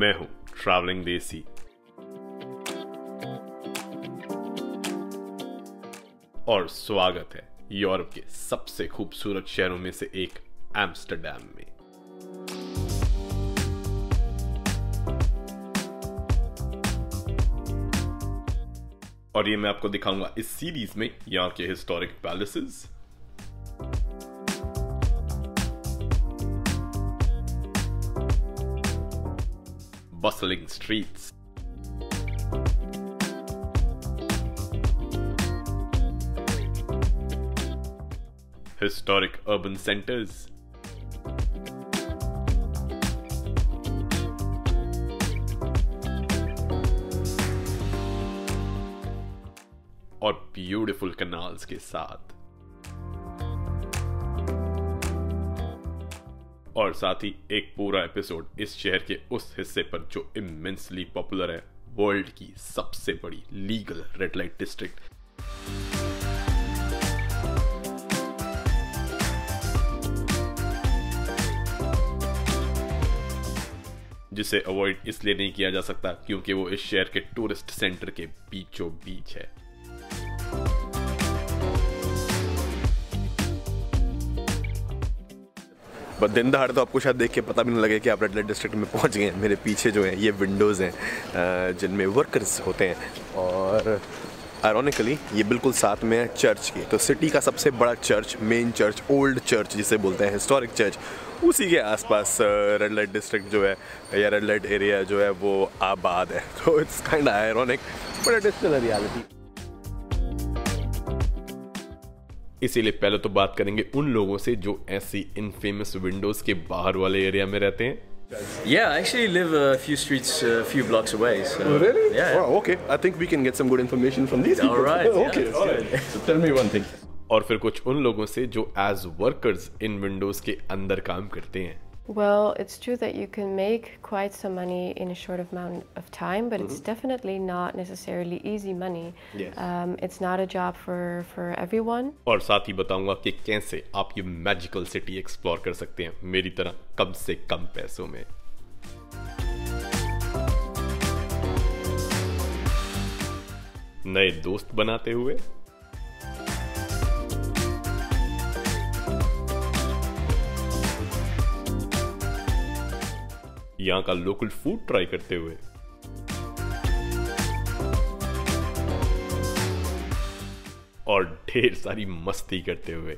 मैं हूं ट्रैवलिंग देसी। और स्वागत है यूरोप के सबसे खूबसूरत शहरों में से एक एम्स्टर्डम में। और ये मैं आपको दिखाऊंगा इस सीरीज में यहाँ के historic palaces, bustling streets, historic urban centers, और ब्यूटीफुल canals के साथ। और साथ ही एक पूरा एपिसोड इस शहर के उस हिस्से पर जो इमेंसली पॉपुलर है, वर्ल्ड की सबसे बड़ी लीगल रेड लाइट डिस्ट्रिक्ट। जिसे अवॉइड इसलिए नहीं किया जा सकता क्योंकि वो इस शहर के टूरिस्ट सेंटर के बीचों बीच है। बट दिन दहाड़े तो आपको शायद देख के पता भी नहीं लगे कि आप रेड लाइट डिस्ट्रिक्ट में पहुंच गए हैं। मेरे पीछे जो हैं ये विंडोज़ हैं जिनमें वर्कर्स होते हैं, और आयरॉनिकली ये बिल्कुल साथ में है चर्च के। तो सिटी का सबसे बड़ा church, main church, old church जिसे बोलते हैं, हिस्टोरिक चर्च, उसी के आसपास रेड लाइट डिस्ट्रिक्ट जो है या रेड लाइट एरिया जो है वो आबाद है। तो it's kind ironic but it is still a reality. इसीलिए पहले तो बात करेंगे उन लोगों से जो ऐसी इनफेमस विंडोज के बाहर वाले एरिया में रहते हैं। Yeah, I actually live a few streets, a few blocks away. So, oh, really? Yeah. Wow, okay. I think we can get some good information from these people. All right. Okay. Yeah, all right. So tell me one thing. और फिर कुछ उन लोगों से जो as workers इन Windows के अंदर काम करते हैं। Well, it's true that you can make quite some money in a short amount of time, but it's definitely not necessarily easy money. Yes. It's not a job for everyone. और साथ ही बताऊंगा कि कैसे आप ये मैजिकल सिटी एक्सप्लोर कर सकते हैं मेरी तरह कम से कम पैसों में। नए दोस्त बनाते हुए, यहाँ का लोकल फूड ट्राई करते हुए, और ढेर सारी मस्ती करते हुए।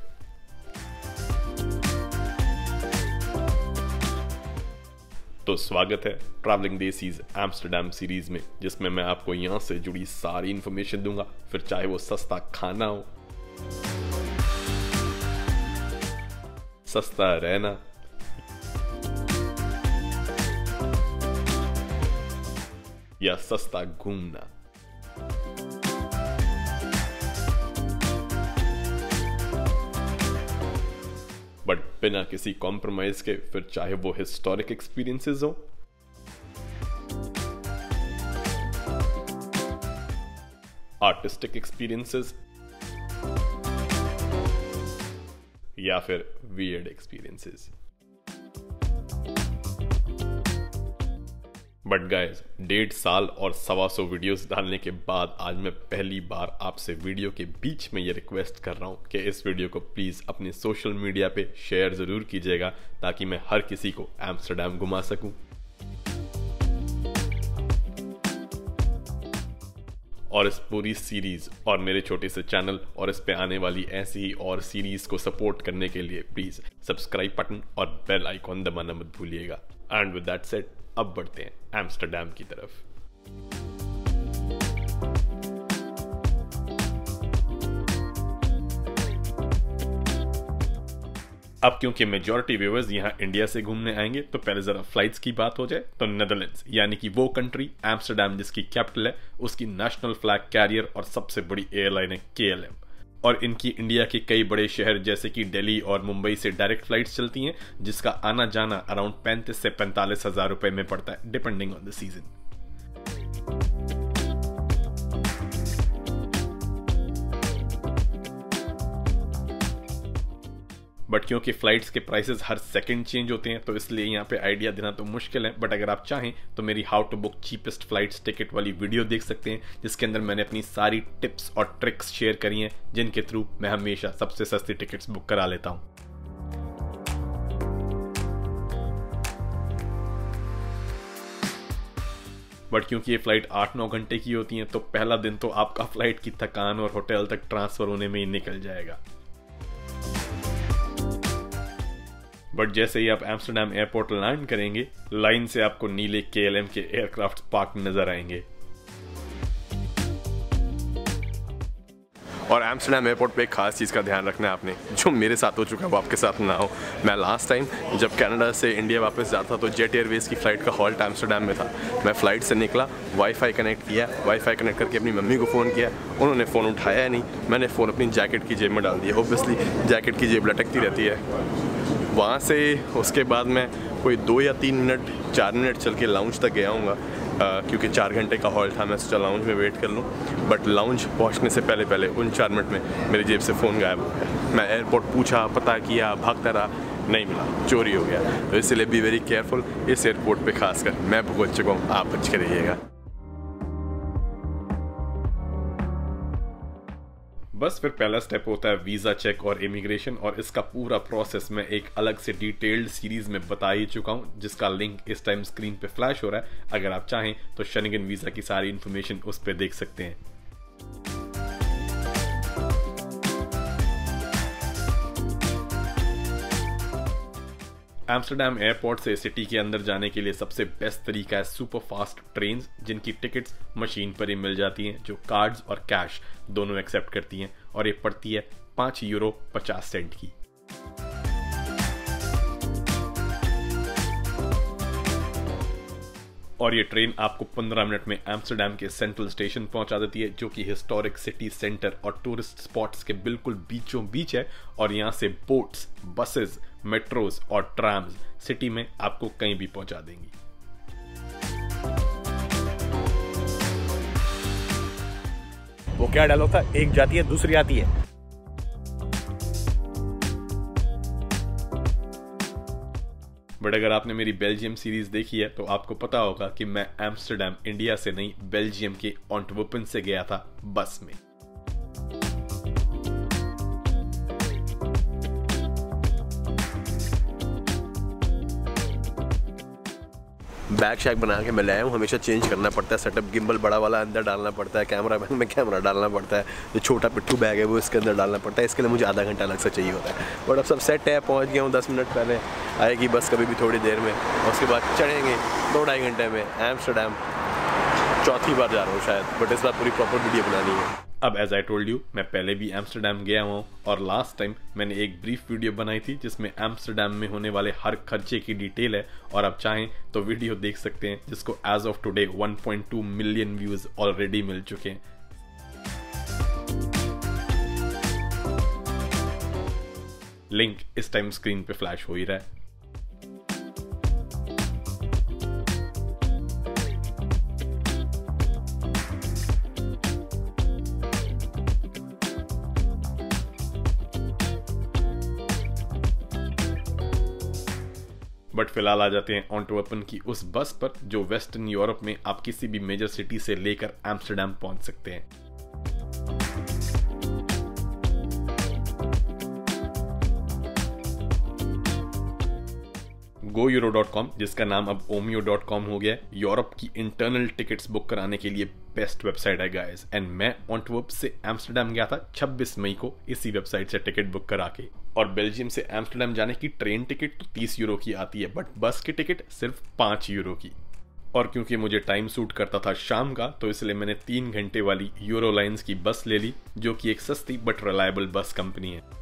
तो स्वागत है ट्रैवलिंग देसीज एम्स्टर्डम सीरीज में, जिसमें मैं आपको यहाँ से जुड़ी सारी इंफॉर्मेशन दूंगा, फिर चाहे वो सस्ता खाना हो, सस्ता रहना, या सस्ता घूमना। बट बिना किसी कॉम्प्रोमाइज के, फिर चाहे वो हिस्टोरिक एक्सपीरियंसेस हो आर्टिस्टिक एक्सपीरियंसेस या फिर वियर्ड एक्सपीरियंसेस। बट गाइज 1.5 साल और 125 वीडियोस डालने के बाद आज मैं पहली बार आपसे वीडियो के बीच में ये रिक्वेस्ट कर रहा हूँ कि इस वीडियो को प्लीज़ अपने सोशल मीडिया पे शेयर ज़रूर कीजिएगा ताकि मैं हर किसी को एम्स्टर्डम घुमा सकूँ। और इस पूरी सीरीज़ और मेरे छोटे से चैनल और इस पे आने वाली ऐसी ही और सीरीज़ को सपोर्ट करने के लिए प्लीज़ सब्सक्राइब बटन और बेल आइकॉन दबाना मत भूलिएगा। एंड विद दैट सेड, अब बढ़ते हैं एम्स्टर्डम की तरफ। अब क्योंकि मेजॉरिटी व्यूअर्स यहाँ इंडिया से घूमने आएंगे, तो पहले जरा फ्लाइट्स की बात हो जाए तो नेदरलैंड्स यानी कि वो कंट्री एम्स्टर्डम जिसकी कैपिटल है, उसकी नेशनल फ्लैग कैरियर और सबसे बड़ी एयरलाइन है KLM। और इनकी इंडिया के कई बड़े शहर जैसे कि दिल्ली और मुंबई से डायरेक्ट फ्लाइट्स चलती हैं, जिसका आना जाना अराउंड 35,000 से 45,000 रुपए में पड़ता है, depending on the season. But क्योंकि फ़्लाइट्स के प्राइसेस हर सेकंड चेंज होते हैं तो इसलिए यहाँ पे आइडिया देना तो मुश्किल है। बट अगर आप चाहें तो मेरी how to book cheapest flights ticket वाली वीडियो देख सकते हैं, जिसके अंदर मैंने अपनी सारी टिप्स और ट्रिक्स शेयर करी हैं, जिनके थ्रू मैं हमेशा सबसे सस्ती टिकट्स बुक करा लेता हूँ। बट क्योंकि ये फ़्लाइट 8-9 घंटे की होती हैं तो पहला दिन तो आपका फ़्लाइट की थकान और होटल तक ट्रांसफ़र होने में ही निकल जाएगा। बट जैसे ही आप एम्स्टर्डम एयरपोर्ट लैंड करेंगे, लाइन से आपको नीले KLM के एयरक्राफ्ट पार्क नज़र आएंगे। और एम्स्टर्डम एयरपोर्ट पे एक खास चीज़ का ध्यान रखना है आपने, जो मेरे साथ हो चुका है वो आपके साथ ना हो। मैं लास्ट टाइम जब कनाडा से इंडिया वापस जाता तो जेट एयरवेज़ की फ़्लाइट का हॉल्ट एम्स्टर्डम में था। मैं फ़्लाइट से निकला, वाईफाई कनेक्ट किया, वाईफाई कनेक्ट करके अपनी मम्मी को फ़ोन किया, उन्होंने फ़ोन उठाया नहीं, मैंने फ़ोन अपनी जैकेट की जेब में डाल दिया। ऑब्वियसली जैकेट की जेब लटकती रहती है। वहाँ से उसके बाद मैं कोई 2 या 3 मिनट 4 मिनट चल के लाउंज तक गया हूँगा, क्योंकि 4 घंटे का हॉल्ट था। मैं सोचा लाउंज में वेट कर लूँ, बट लाउंज पहुँचने से पहले उन 4 मिनट में मेरी जेब से फ़ोन गायब हो गया। मैं एयरपोर्ट पूछा, पता किया, भागता रहा, नहीं मिला, चोरी हो गया। तो इसलिए बी वेरी केयरफुल इस एयरपोर्ट पे, खासकर मैं भुगत चुका हूँ, आप बच के रहिएगा। बस फिर पहला स्टेप होता है वीज़ा चेक और इमिग्रेशन, और इसका पूरा प्रोसेस मैं एक अलग से डिटेल्ड सीरीज़ में बता ही चुका हूँ, जिसका लिंक इस टाइम स्क्रीन पे फ्लैश हो रहा है। अगर आप चाहें तो शेंगेन वीज़ा की सारी इन्फॉर्मेशन उस पे देख सकते हैं। एम्स्टर्डम एयरपोर्ट से सिटी के अंदर जाने के लिए सबसे बेस्ट तरीका है सुपर फास्ट ट्रेन्स, जिनकी टिकट्स मशीन पर ही मिल जाती हैं, जो कार्ड्स और कैश दोनों एक्सेप्ट करती हैं, और ये पड़ती है €5.50 की। और ये ट्रेन आपको 15 मिनट में एम्स्टर्डम के सेंट्रल स्टेशन पहुंचा देती है, जो कि हिस्टोरिक सिटी सेंटर और टूरिस्ट स्पॉट्स के बिल्कुल बीचों बीच है। और यहाँ से बोट्स, बसेस, मेट्रोस और ट्राम्स सिटी में आपको कहीं भी पहुंचा देंगी। वो क्या डायलॉग था, एक जाती है दूसरी आती है। बट अगर आपने मेरी बेल्जियम सीरीज देखी है तो आपको पता होगा कि मैं एम्स्टर्डम इंडिया से नहीं, बेल्जियम के ऑन्टवर्पन से गया था बस में। बैग शैग बना के मैं लाया हूँ, हमेशा चेंज करना पड़ता है सेटअप। गिम्बल बड़ा वाला अंदर डालना पड़ता है, कैमरा बैग में कैमरा डालना पड़ता है, जो छोटा पिट्ठू बैग है वो इसके अंदर डालना पड़ता है। इसके लिए मुझे आधा घंटा अलग से चाहिए होता है। बट अब सब सेट है, पहुँच गया हूँ। 10 मिनट पहले आएगी बस कभी भी थोड़ी देर में, और उसके बाद चढ़ेंगे 2-2.5 घंटे में एम्स्टर्डम। चौथी बार जा रहा हूँ शायद, बट इस बार पूरी प्रॉपर वीडियो बनानी है। अब एज आई टोल्ड यू, मैं पहले भी एम्स्टर्डम गया हूँ, और लास्ट टाइम मैंने एक ब्रीफ वीडियो बनाई थी जिसमें एम्स्टर्डम में होने वाले हर खर्चे की डिटेल है, और आप चाहें तो वीडियो देख सकते हैं, जिसको as of today 1.2 million views already मिल चुके हैं। लिंक इस टाइम स्क्रीन पे फ्लैश हो ही रहा है। बट फिलहाल आ जाते हैं ऑन्टवर्पन की उस बस पर, जो वेस्टर्न यूरोप में आप किसी भी मेजर सिटी से लेकर एम्स्टर्डम पहुंच सकते हैं। goeuro.com, जिसका नाम अब omio.com हो गया, यूरोप की इंटरनल टिकट्स बुक कराने के लिए बेस्ट वेबसाइट है गाइस। एंड मैं ऑन्टवर्प से एम्स्टर्डम गया था 26 मई को इसी वेबसाइट से टिकट बुक करा के। और बेल्जियम से एम्स्टर्डम जाने की ट्रेन टिकट तो €30 की आती है, बट बस की टिकट सिर्फ €5 की। और क्योंकि मुझे टाइम सूट करता था शाम का, तो इसलिए मैंने 3 घंटे वाली यूरो लाइंस की बस ले ली, जो कि एक सस्ती बट रिलायबल बस कंपनी है।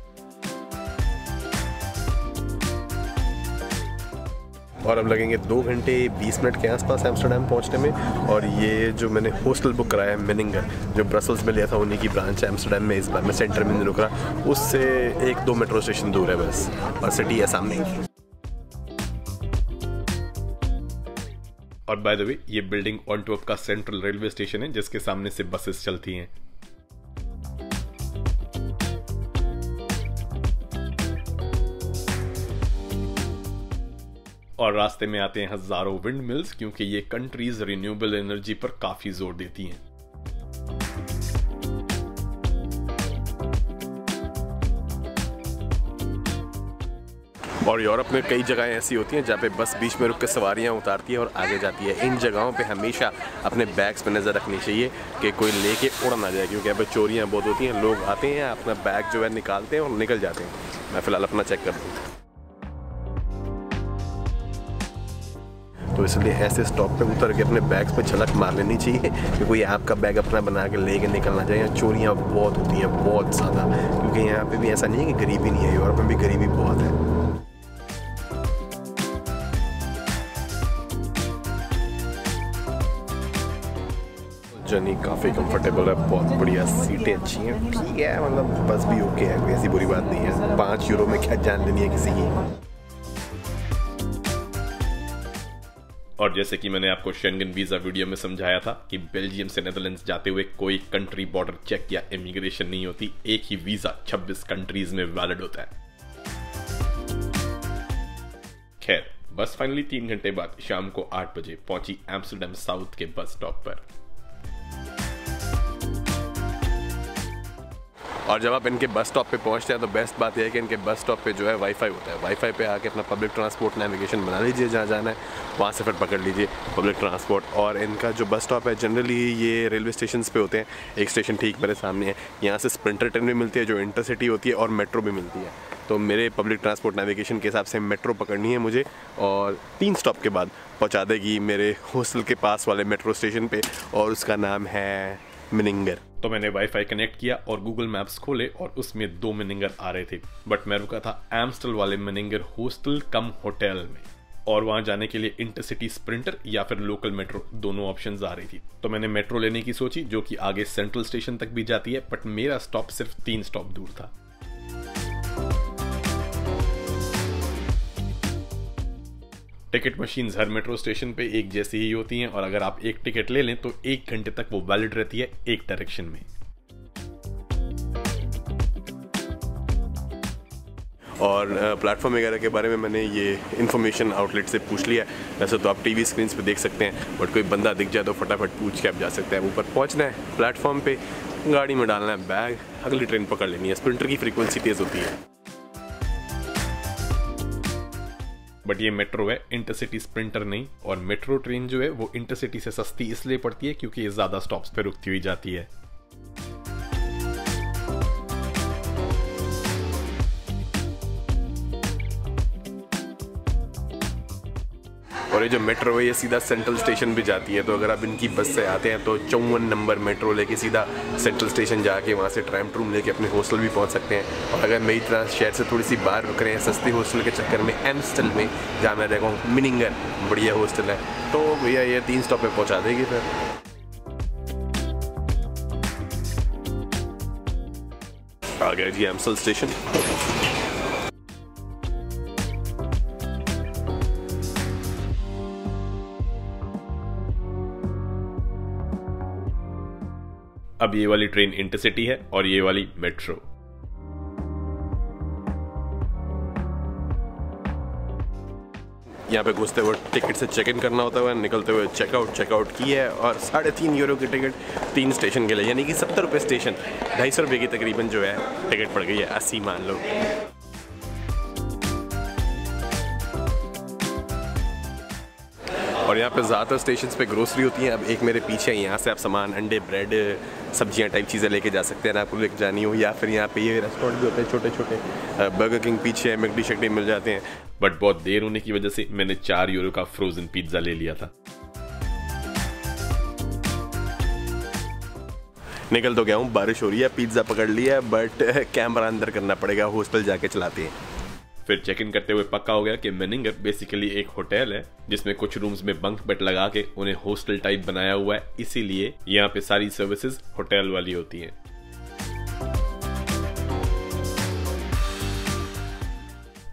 और अब लगेंगे 2 घंटे 20 मिनट के आसपास एम्स्टर्डम पहुंचने में। और ये जो मैंने हॉस्टल बुक कराया है मेनिंगर, जो ब्रसल्स में लिया था, उन्हीं की ब्रांच एम्स्टर्डम में इस बार। मैं सेंटर में नहीं रुक रहा, उससे 1-2 मेट्रो स्टेशन दूर है बस, और सिटी है सामने। और बाय द वे, ये बिल्डिंग ऑन्टवर्प का सेंट्रल रेलवे स्टेशन है, जिसके सामने से बसेस चलती हैं। और रास्ते में आते हैं हजारों विंड मिल्स, क्योंकि ये कंट्रीज रिन्यूएबल एनर्जी पर काफी जोर देती हैं। और यूरोप में कई जगहें ऐसी होती हैं जहाँ पे बस बीच में रुक के सवारियाँ उतारती है और आगे जाती है। इन जगहों पे हमेशा अपने बैग्स पे नज़र रखनी चाहिए कि कोई लेके उड़ ना जाए, क्योंकि यहाँ पे चोरियाँ बहुत होती हैं। लोग आते हैं, अपना बैग जो है निकालते हैं और निकल जाते हैं। मैं फ़िलहाल अपना चेक कर दूँ, तो इसलिए ऐसे स्टॉप पर उतर के अपने बैग्स पर झलक मार लेनी चाहिए कि कोई आपका बैग अपना बना के ले कर निकलना चाहिए। यहाँ चोरियाँ बहुत होती हैं, बहुत ज़्यादा, क्योंकि यहाँ पर भी ऐसा नहीं है कि गरीबी नहीं है, यूरोप में भी गरीबी बहुत है। जर्नी काफ़ी कंफर्टेबल है, बहुत बढ़िया, सीटें अच्छी हैं, ठीक है, मतलब बस भी ओके है, कोई ऐसी बुरी बात नहीं है। 5 यूरो में क्या जान देनी है किसी की। और जैसे कि मैंने आपको शेंगन वीज़ा वीडियो में समझाया था कि बेल्जियम से नेदरलैंड्स जाते हुए कोई कंट्री बॉर्डर चेक या इमिग्रेशन नहीं होती, एक ही वीज़ा 26 कंट्रीज में वैलिड होता है। खैर, बस फाइनली 3 घंटे बाद शाम को 8 बजे पहुंची एम्स्टर्डम साउथ के बस स्टॉप पर। और जब आप इनके बस स्टॉप पे पहुंचते हैं तो बेस्ट बात यह है कि इनके बस स्टॉप पे जो है वाईफाई होता है। वाईफाई पे आके अपना पब्लिक ट्रांसपोर्ट नेविगेशन बना लीजिए, जहाँ जाना है वहाँ से फिर पकड़ लीजिए पब्लिक ट्रांसपोर्ट। और इनका जो बस स्टॉप है जनरली ये रेलवे स्टेशन पे होते हैं। एक स्टेशन ठीक मेरे सामने है, यहाँ से स्प्रिंटर ट्रेन भी मिलती है जो इंटरसिटी होती है, और मेट्रो भी मिलती है। तो मेरे पब्लिक ट्रांसपोर्ट नेविगेशन के हिसाब से मेट्रो पकड़नी है मुझे, और 3 स्टॉप के बाद पहुँचा देगी मेरे हॉस्टल के पास वाले मेट्रो स्टेशन पर, और उसका नाम है मिनिंगर। तो मैंने वाईफाई कनेक्ट किया और गूगल मैप्स खोले, और उसमें 2 मिनिंगर आ रहे थे, बट मैं रुका था एम्स्टल वाले मिनिंगर हॉस्टल कम होटल में, और वहाँ जाने के लिए इंटरसिटी स्प्रिंटर या फिर लोकल मेट्रो, दोनों ऑप्शंस आ रही थी। तो मैंने मेट्रो लेने की सोची, जो कि आगे सेंट्रल स्टेशन तक भी जाती है, बट मेरा स्टॉप सिर्फ 3 स्टॉप दूर था। टिकट मशीन्स हर मेट्रो स्टेशन पे एक जैसी ही होती हैं, और अगर आप एक टिकट ले लें तो 1 घंटे तक वो वैलिड रहती है एक डायरेक्शन में। और प्लेटफॉर्म वगैरह के बारे में मैंने ये इन्फॉर्मेशन आउटलेट से पूछ लिया। वैसे तो आप टीवी स्क्रीन्स पे देख सकते हैं, बट कोई बंदा दिख जाए तो फटाफट पूछ के आप जा सकते हैं। ऊपर पहुंचना है, प्लेटफॉर्म पे गाड़ी में डालना है बैग, अगली ट्रेन पकड़ लेनी है। स्प्रिंटर की फ्रीक्वेंसी तेज़ होती है, बट ये मेट्रो है, इंटरसिटी स्प्रिंटर नहीं। और मेट्रो ट्रेन जो है वो इंटरसिटी से सस्ती इसलिए पड़ती है क्योंकि ये ज़्यादा स्टॉप्स पे रुकती हुई जाती है। और ये जो मेट्रो है ये सीधा सेंट्रल स्टेशन भी जाती है। तो अगर आप इनकी बस से आते हैं तो 54 नंबर मेट्रो लेके सीधा सेंट्रल स्टेशन जाके वहाँ से ट्रैम ट्रूम लेके अपने हॉस्टल भी पहुँच सकते हैं। और अगर मेरी तरह शहर से थोड़ी सी बाहर रुक रहे हैं सस्ती हॉस्टल के चक्कर में एम्स्टल में, जहाँ मैं देखा हूँ मिनिंगर बढ़िया हॉस्टल है, तो भैया ये 3 स्टॉप पर पहुँचा देगी फिर। आ गया जी एम्स्टल स्टेशन। अब ये वाली ट्रेन इंटरसिटी है और ये वाली मेट्रो। यहाँ पे घुसते हुए टिकट से चेक इन करना होता है, निकलते हुए चेकआउट। चेकआउट की है और 3.5 यूरो की टिकट 3 स्टेशन के लिए, यानी कि 70 रुपये स्टेशन, 250 रुपये की तकरीबन जो है टिकट पड़ गई है, 80 मान लो। और यहाँ पे ज़्यादातर स्टेशंस पे ग्रोसरी होती हैं। अब एक मेरे पीछे है, यहाँ से आप सामान अंडे, ब्रेड, सब्जियाँ टाइप चीज़ें लेके जा सकते हैं ना, आपको लेके जानी हो। या फिर यहाँ पे ये रेस्टोरेंट भी होते हैं छोटे छोटे, बर्गर किंग पीछे है, मैकडी शैकडी मिल जाते हैं। बट बहुत देर होने की वजह से मैंने 4 यूरो का फ्रोजन पिज्ज़ा ले लिया था। निकल तो गया हूँ, बारिश हो रही है, पिज्ज़ा पकड़ लिया, बट कैमरा अंदर करना पड़ेगा, हॉस्टल जाके चलाते हैं। फिर चेक इन करते हुए पक्का हो गया कि मिनिंगर बेसिकली एक होटल है जिसमें कुछ रूम्स में बंक बेड लगा के उन्हें हॉस्टल टाइप बनाया हुआ है, इसीलिए यहाँ पे सारी सर्विसेज होटल वाली होती हैं।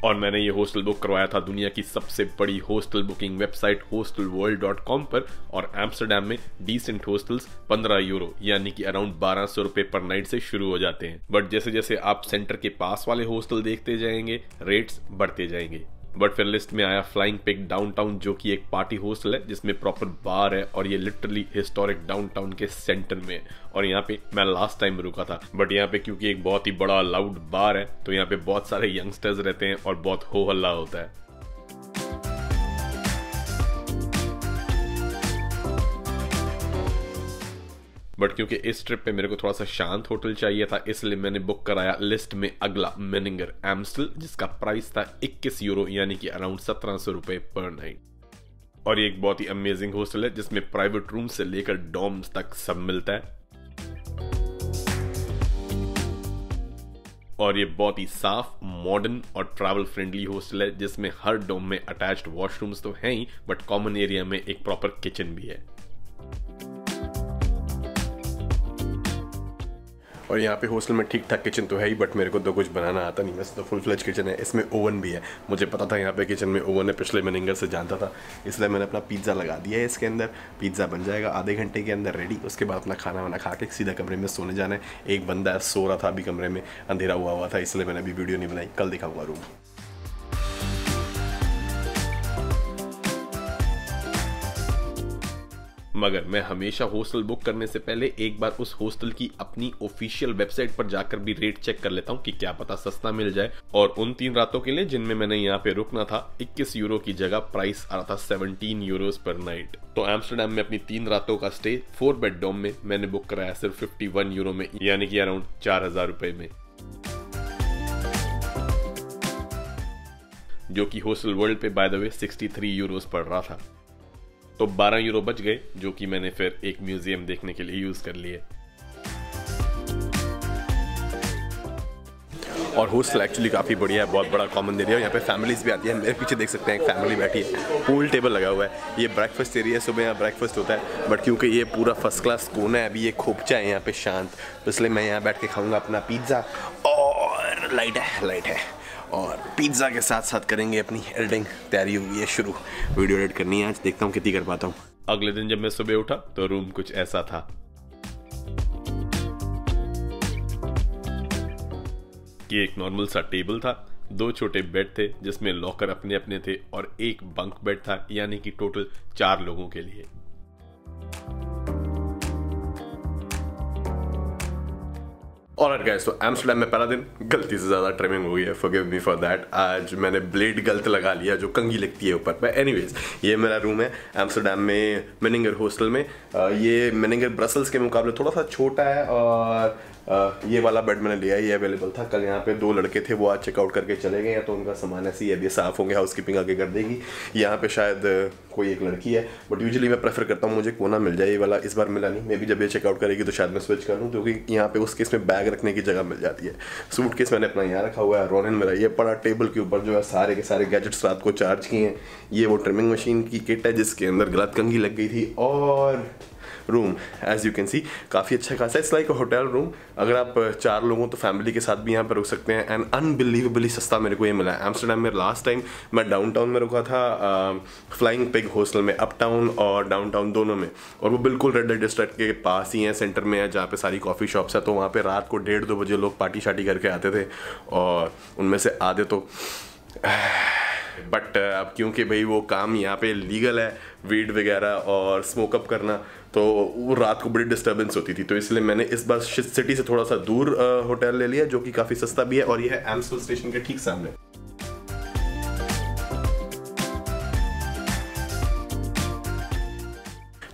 और मैंने ये हॉस्टल बुक करवाया था दुनिया की सबसे बड़ी हॉस्टल बुकिंग वेबसाइट hostelworld.com पर, और एम्स्टर्डम में डिसेंट हॉस्टल्स 15 यूरो यानी कि अराउंड 1200 रुपये पर नाइट से शुरू हो जाते हैं। बट जैसे जैसे आप सेंटर के पास वाले हॉस्टल देखते जाएंगे रेट्स बढ़ते जाएंगे। वर्ड फ्रेंड लिस्ट में आया फ्लाइंग पिक डाउनटाउन, जो कि एक पार्टी होस्टल है जिसमें प्रॉपर बार है और ये लिटरली हिस्टोरिक डाउनटाउन के सेंटर में है। और यहाँ पे मैं लास्ट टाइम रुका था, बट यहाँ पे क्योंकि एक बहुत ही बड़ा लाउड बार है तो यहाँ पे बहुत सारे यंगस्टर्स रहते हैं और बहुत हो हल्ला होता है। बट क्योंकि इस ट्रिप पे मेरे को थोड़ा सा शांत होटल चाहिए था, इसलिए मैंने बुक कराया लिस्ट में अगला मेनिंगर एम्स्टल, जिसका प्राइस था 21 यूरो यानी कि अराउंड 1700 रुपये पर नाइट। और ये एक बहुत ही अमेजिंग हॉस्टल है जिसमें प्राइवेट रूम से लेकर डॉर्म्स तक सब मिलता है। और ये बहुत ही साफ, मॉडर्न और ट्रैवल फ्रेंडली हॉस्टल है जिसमें हर डॉर्म में अटैच्ड वॉशरूम्स तो हैं ही, बट कॉमन एरिया में एक प्रॉपर किचन भी है। और यहाँ पे हॉस्टल में ठीक ठाक किचन तो है ही, बट मेरे को तो कुछ बनाना आता नहीं। वैसे तो फुल फ्लेज किचन है, इसमें ओवन भी है। मुझे पता था यहाँ पे किचन में ओवन है, पिछले मेनिंगर से जानता था, इसलिए मैंने अपना पिज़्ज़ा लगा दिया है इसके अंदर। पिज़्ज़ा बन जाएगा आधे घंटे के अंदर रेडी। उसके बाद अपना खाना वाना खा के सीधा कमरे में सोने जाना है। एक बंदा सो रहा था अभी कमरे में, अंधेरा हुआ था, इसलिए मैंने अभी वीडियो नहीं बनाई, कल दिखाऊँगा रूम। मगर मैं हमेशा हॉस्टल बुक करने से पहले एक बार उस हॉस्टल की अपनी ऑफिशियल वेबसाइट पर जाकर भी रेट चेक कर लेता हूँ कि क्या पता सस्ता मिल जाए। और उन 3 रातों के लिए जिनमें मैंने यहाँ पे रुकना था, 21 यूरो की जगह प्राइस आ रहा था 17 यूरोस पर नाइट। तो एम्स्टर्डम में अपनी 3 रातों का स्टे 4 बेड डॉर्म में मैंने बुक कराया सिर्फ 51 यूरो में, यानी कि अराउंड 4000 रुपये में, जो कि हॉस्टल वर्ल्ड पे बाय द वे 63 यूरोस पड़ रहा था। तो 12 यूरो बच गए, जो कि मैंने फिर एक म्यूजियम देखने के लिए यूज़ कर लिए। और हॉस्टल एक्चुअली काफ़ी बढ़िया है, बहुत बड़ा कॉमन एरिया है। यहाँ पे फैमिलीज़ भी आती है, मेरे पीछे देख सकते हैं एक फैमिली बैठी है, पूल टेबल लगा हुआ है। ये ब्रेकफास्ट एरिया है, सुबह यहाँ ब्रेकफास्ट होता है, बट क्योंकि ये पूरा फर्स्ट क्लास कोना है, अभी ये खोपचा है यहाँ पे शांत, तो इसलिए मैं यहाँ बैठ के खाऊँगा अपना पिज़्ज़ा। और लाइट है और पिज़्ज़ा के साथ साथ करेंगे अपनी एडिटिंग, तैयारी हुई है शुरू। वीडियो एडिट करनी है आज, देखता हूँ कितनी कर पाता हूँ। अगले दिन जब मैं सुबह उठा तो रूम कुछ ऐसा था कि एक नॉर्मल सा टेबल था, 2 छोटे बेड थे जिसमें लॉकर अपने अपने थे, और एक बंक बेड था, यानी कि टोटल 4 लोगों के लिए। ऑलराइट गाइस, तो एम्स्टर्डम में पहला दिन गलती से ज़्यादा ट्रिमिंग हो गई है, फॉरगिव मी फॉर दैट। आज मैंने ब्लेड गलत लगा लिया, जो कंघी लगती है ऊपर पर। एनीवेज, ये मेरा रूम है एम्स्टर्डम में मेनिंगर हॉस्टल में। ये मेनिंगर ब्रसल्स के मुकाबले थोड़ा सा छोटा है, और ये वाला बेड मैंने लिया, ये अवेलेबल था। कल यहाँ पे 2 लड़के थे, वो आज चेकआउट करके चले गए हैं, तो उनका सामान ऐसे ही अभी साफ़ होंगे, हाउस कीपिंग आगे कर देगी। यहाँ पे शायद कोई एक लड़की है, बट यूजुअली मैं प्रेफर करता हूँ मुझे कोना मिल जाए, ये वाला इस बार मिला नहीं। मे बी जब ये चेकआउट करेगी तो शायद मैं स्विच कर लूँ, क्योंकि यहाँ पे उस केस में बैग रखने की जगह मिल जाती है। सूट केस मैंने अपना यहाँ रखा हुआ है, रोनिन मेरा ये पड़ा टेबल के ऊपर, जो है सारे के सारे गैजेट्स रात को चार्ज किए हैं। ये वो ट्रिमिंग मशीन की किट है जिसके अंदर गलत कंघी लग गई थी। और room as you can see काफ़ी अच्छा खासा, इट्स लाइक होटल रूम। अगर आप 4 लोगों तो फैमिली के साथ भी यहाँ पर रुक सकते हैं। एंड अनबिलीवेबली सस्ता मेरे को ये मिला है एम्स्टर्डम में। लास्ट टाइम मैं डाउनटाउन में रुका था, फ्लाइंग पिग हॉस्टल में, अपटाउन और डाउनटाउन दोनों में, और वो बिल्कुल रेड लाइट डिस्ट्रिक्ट के पास ही है, सेंटर में है, जहाँ पे सारी कॉफ़ी शॉप्स है। तो वहाँ पे रात को 1:30-2 बजे लोग पार्टी शार्टी करके आते थे, और उनमें से आधे तो बट अब क्योंकि भाई वो काम यहाँ पे लीगल है, वीड वगैरह और स्मोकअप करना, तो वो रात को बड़ी डिस्टर्बेंस होती थी। तो इसलिए मैंने इस बार सिटी से थोड़ा सा दूर होटल ले लिया, जो कि काफ़ी सस्ता भी है, और ये है एम्स्टल स्टेशन के ठीक सामने।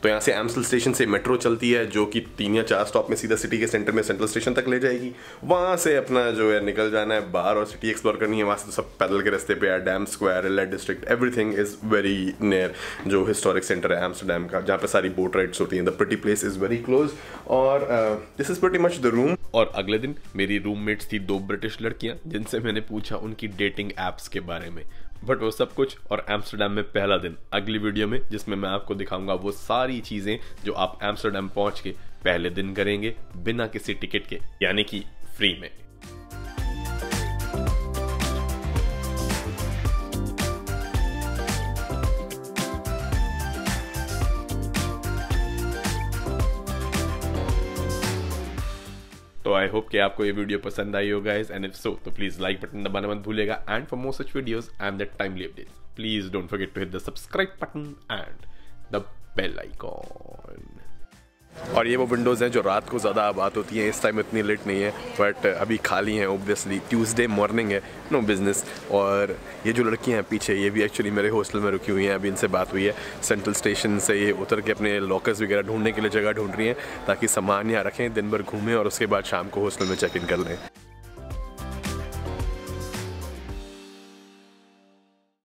तो यहाँ से एम्स्टल स्टेशन से मेट्रो चलती है, जो कि 3 या 4 स्टॉप में सीधा सिटी के सेंटर में सेंट्रल स्टेशन तक ले जाएगी। वहाँ से अपना जो है निकल जाना है बाहर, और सिटी एक्सप्लोर करनी है। वहाँ से तो सब पैदल के रास्ते पे है, Dam Square, light district, everything is very near. जो हिस्टोरिक सेंटर है एम्स्टर्डम का, जहाँ पे सारी बोट राइड्स होती हैं, the pretty place is very close. और this is pretty much the room. और अगले दिन मेरी रूममेट्स थी 2 ब्रिटिश लड़कियाँ, जिनसे मैंने पूछा उनकी डेटिंग ऐप्स के बारे में, बट वो सब कुछ और एम्स्टर्डम में पहला दिन अगली वीडियो में, जिसमें मैं आपको दिखाऊंगा वो सारी चीज़ें जो आप एम्स्टर्डम पहुंच के पहले दिन करेंगे बिना किसी टिकट के, यानी कि फ्री में। तो आई होप कि आपको ये वीडियो पसंद आई हो गाइस, एंड इफ सो तो प्लीज़ लाइक बटन दबाना मत भूलेगा, and for more such videos and that timely updates please don't forget to hit the subscribe button and the bell icon. और ये वो विंडोज़ हैं जो रात को ज़्यादा आबाद होती हैं, इस टाइम इतनी लेट नहीं है बट अभी खाली हैं, ओब्वियसली ट्यूसडे मॉर्निंग है, नो बिज़नेस। और ये जो लड़कियां हैं पीछे, ये भी एक्चुअली मेरे हॉस्टल में रुकी हुई हैं, अभी इनसे बात हुई है। सेंट्रल स्टेशन से ये उतर के अपने लॉकर्स वगैरह ढूंढने के लिए जगह ढूंढ रही हैं ताकि सामान यहाँ रखें, दिन भर घूमें और उसके बाद शाम को हॉस्टल में चेक इन कर लें।